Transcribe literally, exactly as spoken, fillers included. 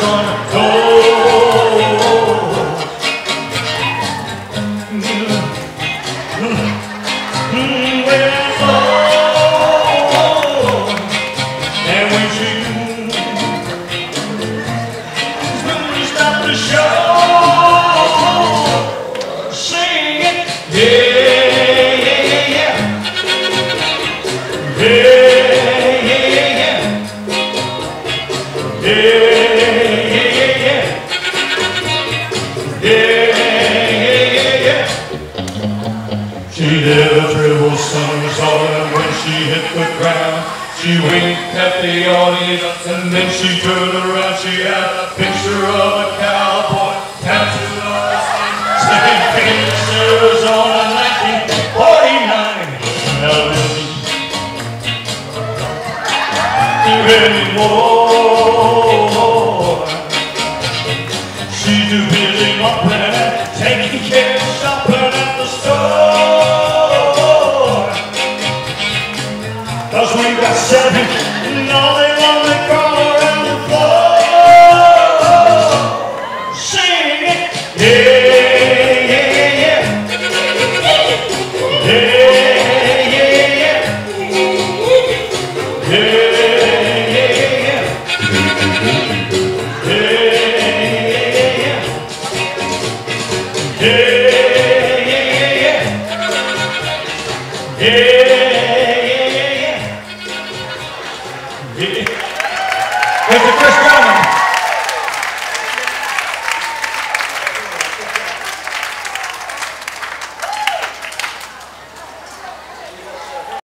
gonna go. Well, and when she really stopped the show. She did a triple somersault, and when she hit the ground, she winked at the audience, and then she turned around. She had a picture of a cowboy tattooed on her skin, saying Phoenix, Arizona, nineteen forty-nine. Now, really, really more.